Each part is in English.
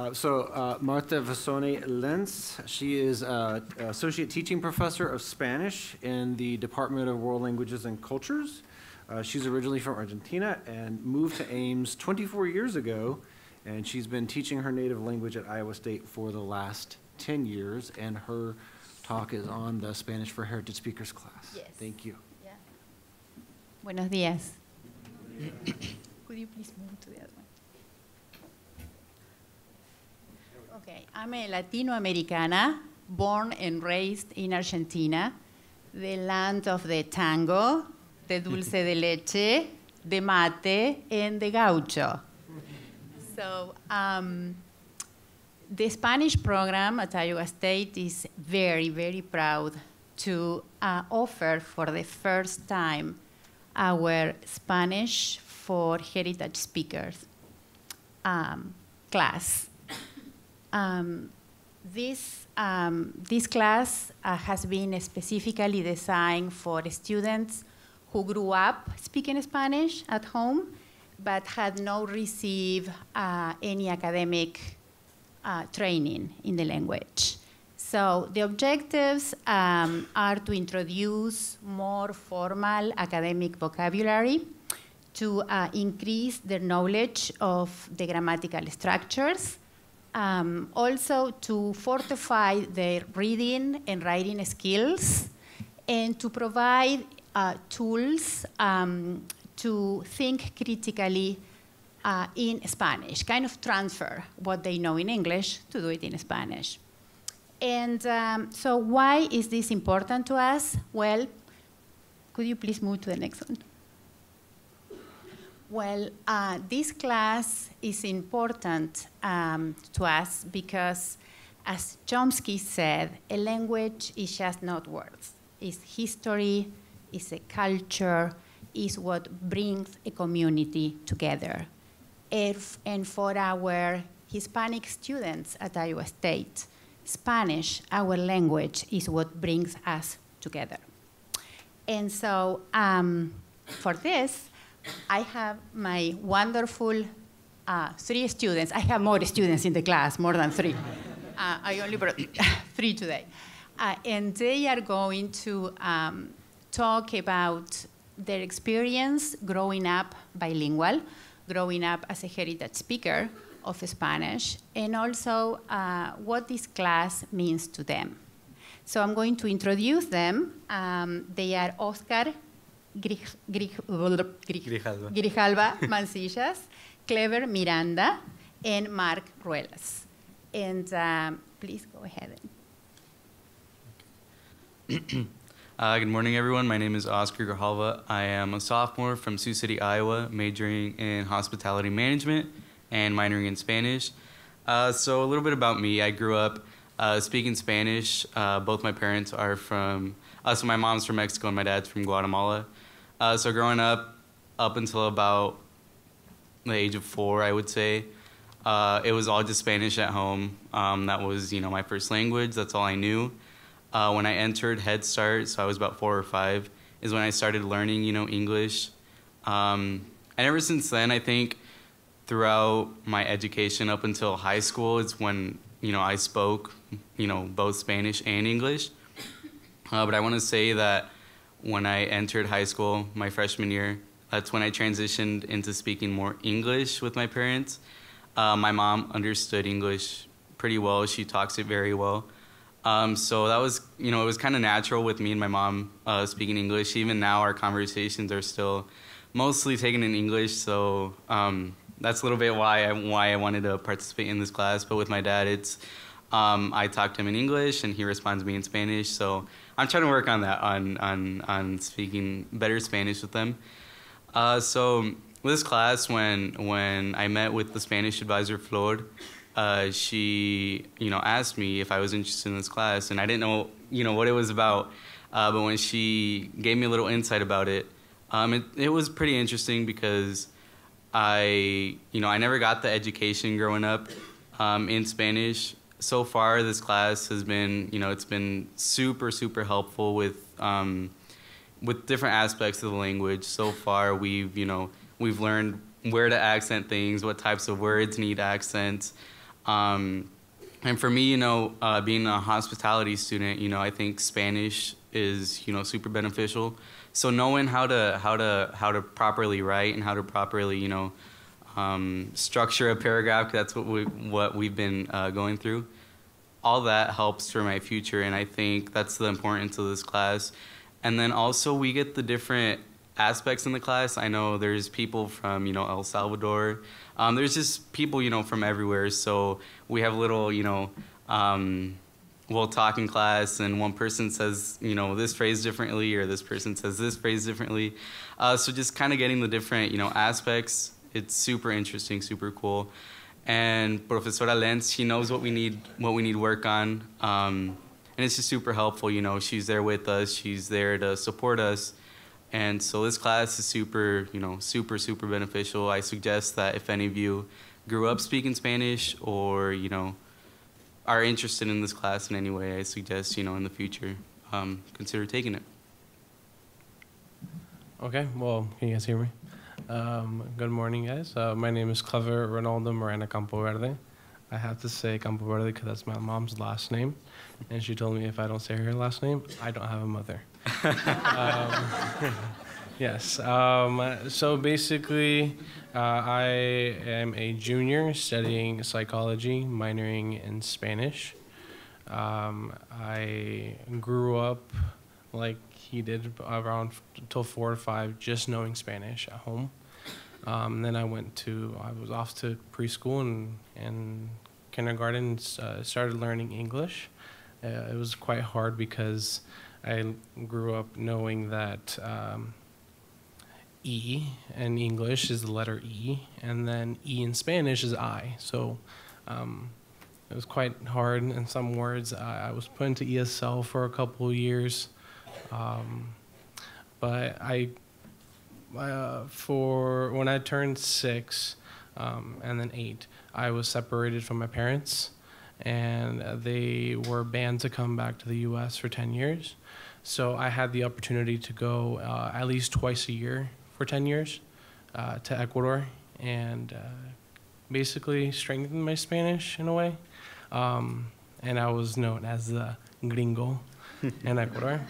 Marta Vasone-Lenz, she is Associate Teaching Professor of Spanish in the Department of World Languages and Cultures. She's originally from Argentina and moved to Ames 24 years ago, and she's been teaching her native language at Iowa State for the last 10 years, and her talk is on the Spanish for Heritage Speakers class. Yes. Thank you. Yeah. Buenos días. Could you please move to the other one? Okay, I'm a Latino-Americana, born and raised in Argentina, the land of the tango, the dulce de leche, the mate, and the gaucho. So the Spanish program at Iowa State is very, very proud to offer for the first time our Spanish for Heritage Speakers class. This class has been specifically designed for students who grew up speaking Spanish at home but had not received any academic training in the language. So the objectives are to introduce more formal academic vocabulary, to increase their knowledge of the grammatical structures, also to fortify their reading and writing skills, and to provide tools to think critically in Spanish, kind of transfer what they know in English to do it in Spanish. And so why is this important to us? Well, could you please move to the next one? Well, this class is important to us because, as Chomsky said, a language is just not words. It's history, it's a culture, it's what brings a community together. And for our Hispanic students at Iowa State, Spanish, our language, is what brings us together. And so for this, I have my wonderful three students. I have more students in the class, more than three. I only brought three today. And they are going to talk about their experience growing up bilingual, growing up as a heritage speaker of Spanish, and also what this class means to them. So I'm going to introduce them. They are Oscar Grijalva Mancillas, Klever Miranda, and Mark Ruelas. And please go ahead. Good morning, everyone. My name is Oscar Grijalva. I am a sophomore from Sioux City, Iowa, majoring in hospitality management and minoring in Spanish. So a little bit about me. I grew up speaking Spanish. Both my parents are from, so my mom's from Mexico and my dad's from Guatemala. So growing up, up until about the age of 4, I would say, it was all just Spanish at home. That was, you know, my first language. That's all I knew. When I entered Head Start, so I was about 4 or 5, is when I started learning, you know, English. And ever since then, I think throughout my education up until high school is when, you know, I spoke, you know, both Spanish and English. But I want to say that when I entered high school, my freshman year, that's when I transitioned into speaking more English with my parents. My mom understood English pretty well. She talks it very well. So that was, you know, it was kind of natural with me and my mom speaking English. Even now, our conversations are still mostly taken in English. So that's a little bit why I wanted to participate in this class. But with my dad, it's I talk to him in English, and he responds to me in Spanish. So I'm trying to work on that, on speaking better Spanish with them. So this class, when I met with the Spanish advisor Flor, she, you know, asked me if I was interested in this class, and I didn't know, you know, what it was about. But when she gave me a little insight about it, it was pretty interesting because I never got the education growing up in Spanish. So far, this class has been, you know, it's been super, super helpful with different aspects of the language. So far, we've learned where to accent things, what types of words need accents, And for me, being a hospitality student, I think Spanish is, super beneficial. So knowing how to properly write and how to properly, structure a paragraph, that's what we've been going through. All that helps for my future, and I think that's the importance of this class. And then also we get the different aspects in the class. I know there's people from, El Salvador. There's just people, from everywhere. So we have little, we'll talk in class and one person says, this phrase differently, or this person says this phrase differently. So just kind of getting the different, aspects. It's super interesting, super cool. And Profesora Lence, she knows what we need work on. And it's just super helpful, she's there with us, she's there to support us. And so this class is super, super beneficial. I suggest that if any of you grew up speaking Spanish or, are interested in this class in any way, I suggest, in the future, consider taking it. Okay, well, can you guys hear me? Good morning, guys. My name is Klever Moreno Campoverde. I have to say Campoverde because that's my mom's last name. And she told me if I don't say her last name, I don't have a mother. Yes. So basically, I am a junior studying psychology, minoring in Spanish. I grew up like he did around till 4 or 5, just knowing Spanish at home. Then I was off to preschool and kindergarten, started learning English. It was quite hard because I grew up knowing that E in English is the letter E, and then E in Spanish is I. So it was quite hard in some words. I was put into ESL for a couple of years, but for when I turned 6 and then 8, I was separated from my parents, and they were banned to come back to the U.S. for 10 years. So I had the opportunity to go at least twice a year for 10 years to Ecuador and basically strengthen my Spanish in a way. And I was known as the gringo in Ecuador.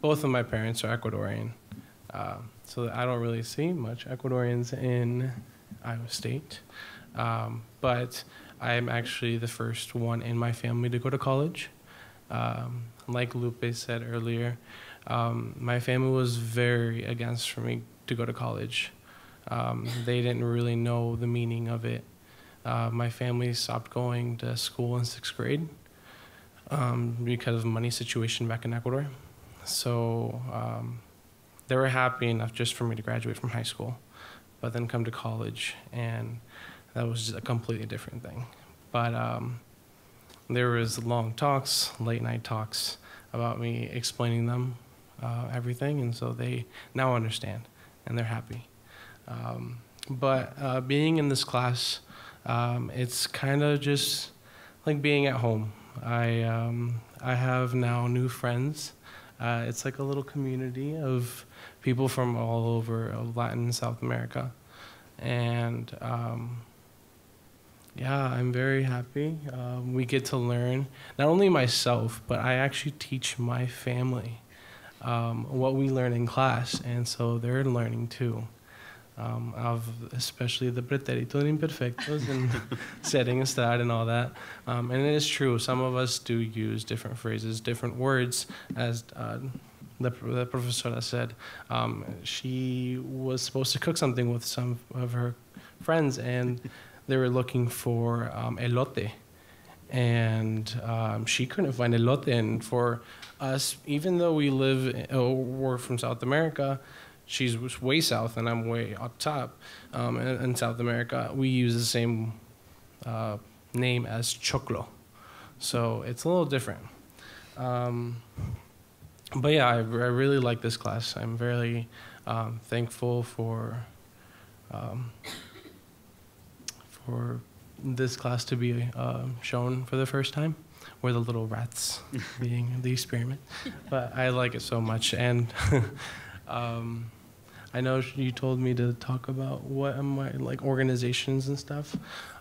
Both of my parents are Ecuadorian, so I don't really see much Ecuadorians in Iowa State. But I am actually the first one in my family to go to college. Like Lupe said earlier, my family was very against for me to go to college. They didn't really know the meaning of it. My family stopped going to school in 6th grade because of money situation back in Ecuador. So they were happy enough just for me to graduate from high school, but then come to college, and that was just a completely different thing. But there was long talks, late night talks about me explaining them everything, and so they now understand, and they're happy. But being in this class, it's kind of just like being at home. I have now new friends. It's like a little community of people from all over Latin and South America. And yeah, I'm very happy. We get to learn, not only myself, but I actually teach my family what we learn in class. And so they're learning too, of especially the pretérito and imperfectos and setting aside and all that. And it is true, some of us do use different phrases, different words, as the professora said. She was supposed to cook something with some of her friends, and they were looking for elote. And she couldn't find elote. And for us, even though we live, we're from South America, she's way south and I'm way up top in South America, we use the same name as Choclo. So it's a little different. But yeah, I really like this class. I'm very thankful for this class to be shown for the first time. We're the little rats being the experiment. But I like it so much. And I know you told me to talk about what am I, like organizations and stuff.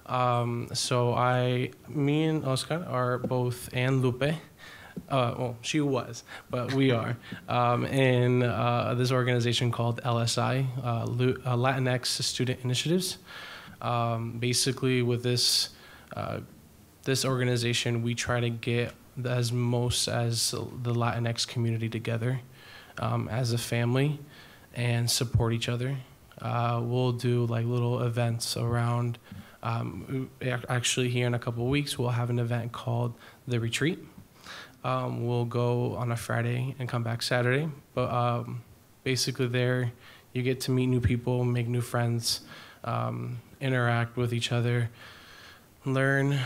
So me and Oscar are both, and Lupe, well, she was, but we are, in this organization called LSI, Latinx Student Initiatives. Basically, with this organization, we try to get as most as the Latinx community together as a family and support each other. We'll do like little events around, actually here in a couple of weeks, we'll have an event called The Retreat. We'll go on a Friday and come back Saturday. But basically there, you get to meet new people, make new friends, interact with each other, learn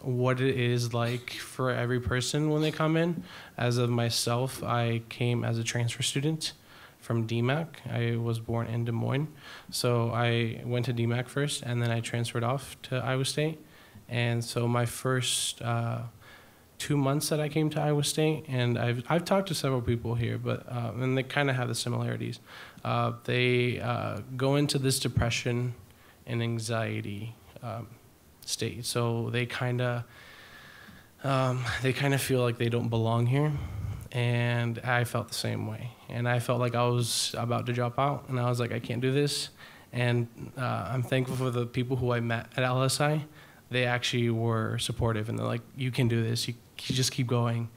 what it is like for every person when they come in. As of myself, I came as a transfer student from DMACC. I was born in Des Moines. So I went to DMACC first, and then I transferred off to Iowa State. And so my first 2 months that I came to Iowa State, and I've talked to several people here, but and they kind of have the similarities. They go into this depression and anxiety state, so they kind of feel like they don't belong here, and I felt the same way. And I felt like I was about to drop out, and I was like, I can't do this. And I'm thankful for the people who I met at LSI. They actually were supportive, and they're like, you can do this, you just keep going.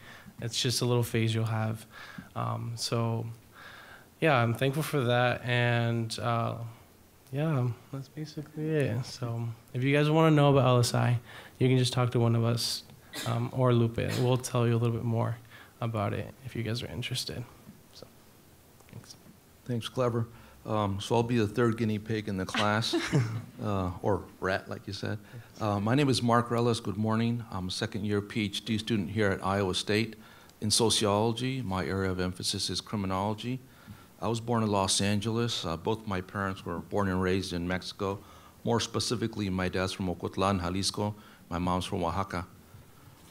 It's just a little phase you'll have. So yeah, I'm thankful for that, and yeah, that's basically it. So if you guys wanna know about LSI, you can just talk to one of us or Lupe. We'll tell you a little bit more about it if you guys are interested. So, thanks. Thanks, Klever. So I'll be the third guinea pig in the class, or rat, like you said. My name is Marco Ruelas. Good morning. I'm a second-year PhD student here at Iowa State in sociology. My area of emphasis is criminology. I was born in Los Angeles. Both my parents were born and raised in Mexico. More specifically, my dad's from Ocotlan, Jalisco. My mom's from Oaxaca.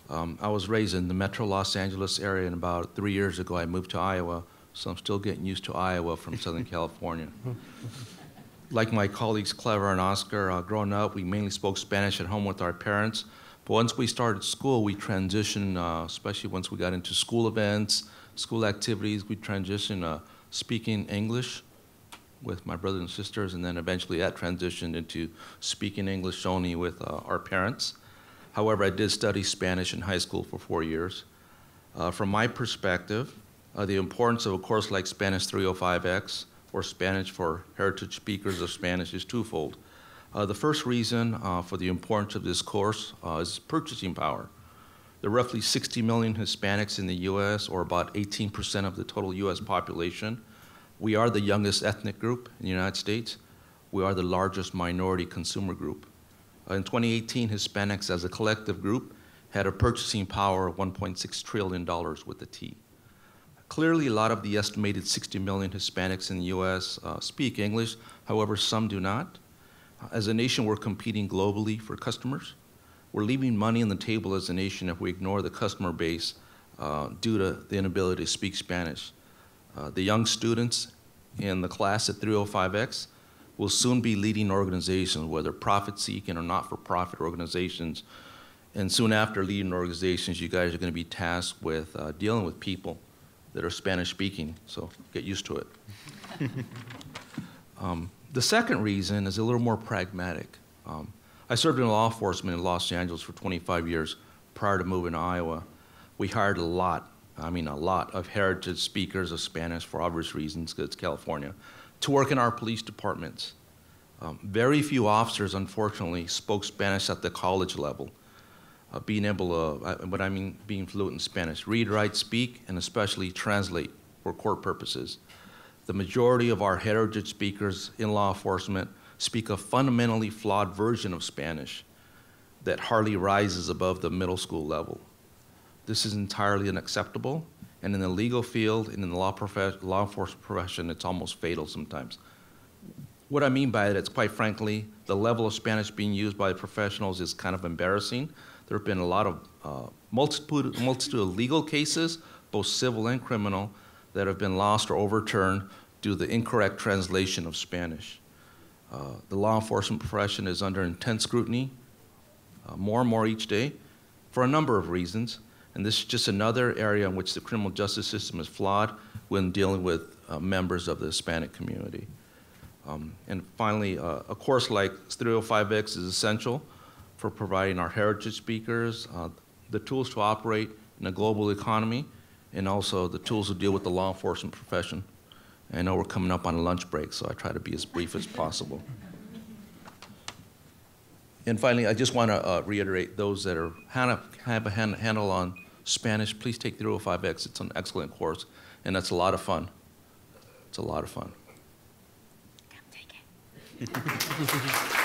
I was raised in the metro Los Angeles area, and about 3 years ago, I moved to Iowa. So I'm still getting used to Iowa from Southern California. Like my colleagues Klever and Oscar, growing up, we mainly spoke Spanish at home with our parents. But once we started school, we transitioned, especially once we got into school events, school activities, we transitioned speaking English with my brothers and sisters, and then eventually that transitioned into speaking English only with our parents. However, I did study Spanish in high school for 4 years. From my perspective, the importance of a course like Spanish 305X, or Spanish for Heritage Speakers of Spanish, is twofold. The first reason for the importance of this course is purchasing power. There are roughly 60 million Hispanics in the U.S., or about 18% of the total U.S. population. We are the youngest ethnic group in the United States. We are the largest minority consumer group. In 2018, Hispanics as a collective group had a purchasing power of $1.6 trillion with a T. Clearly, a lot of the estimated 60 million Hispanics in the U.S. Speak English. However, some do not. As a nation, we're competing globally for customers. We're leaving money on the table as a nation if we ignore the customer base due to the inability to speak Spanish. The young students in the class at 305X will soon be leading organizations, whether profit-seeking or not-for-profit organizations. And soon after leading organizations, you guys are going to be tasked with dealing with people that are Spanish-speaking, so get used to it. The second reason is a little more pragmatic. I served in law enforcement in Los Angeles for 25 years prior to moving to Iowa. We hired a lot, I mean a lot, of heritage speakers of Spanish for obvious reasons, because it's California, to work in our police departments. Very few officers, unfortunately, spoke Spanish at the college level. Being able to, what I mean being fluent in Spanish, read, write, speak, and especially translate for court purposes. The majority of our heritage speakers in law enforcement speak a fundamentally flawed version of Spanish that hardly rises above the middle school level. This is entirely unacceptable, and in the legal field and in the law enforcement profession, it's almost fatal sometimes. What I mean by that is, quite frankly, the level of Spanish being used by professionals is kind of embarrassing. There have been a lot of multitude of legal cases, both civil and criminal, that have been lost or overturned due to the incorrect translation of Spanish. The law enforcement profession is under intense scrutiny, more and more each day, for a number of reasons. And this is just another area in which the criminal justice system is flawed when dealing with members of the Hispanic community. And finally, a course like 305X is essential for providing our heritage speakers the tools to operate in a global economy, and also the tools to deal with the law enforcement profession. I know we're coming up on a lunch break, so I try to be as brief as possible. And finally, I just want to reiterate those that are, have a handle on Spanish, please take 305X. It's an excellent course, and that's a lot of fun. It's a lot of fun. Come take it.